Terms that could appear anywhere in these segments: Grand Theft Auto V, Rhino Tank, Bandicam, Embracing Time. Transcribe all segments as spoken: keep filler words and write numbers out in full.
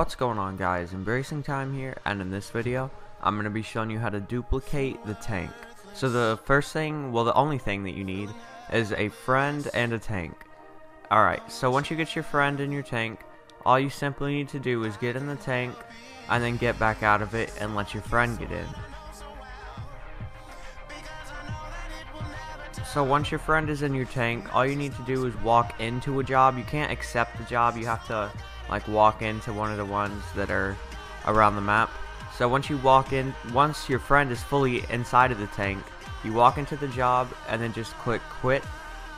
What's going on, guys? Embracing Time here, and in this video I'm going to be showing you how to duplicate the tank. So the first thing, well the only thing that you need is a friend and a tank. Alright, so once you get your friend and your tank, all you simply need to do is get in the tank and then get back out of it and let your friend get in. So once your friend is in your tank, all you need to do is walk into a job. You can't accept the job, you have to like walk into one of the ones that are around the map. So once you walk in, once your friend is fully inside of the tank, you walk into the job and then just click quit,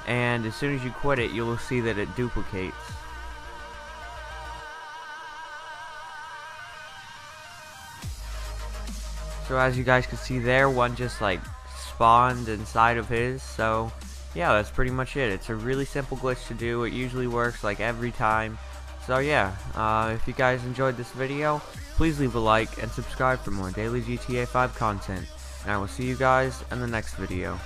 and as soon as you quit it, you'll see that it duplicates. So as you guys can see there, one just like spawned inside of his. So yeah, that's pretty much it. It's a really simple glitch to do. It usually works like every time. So yeah, uh, if you guys enjoyed this video, please leave a like and subscribe for more daily G T A five content, and I will see you guys in the next video.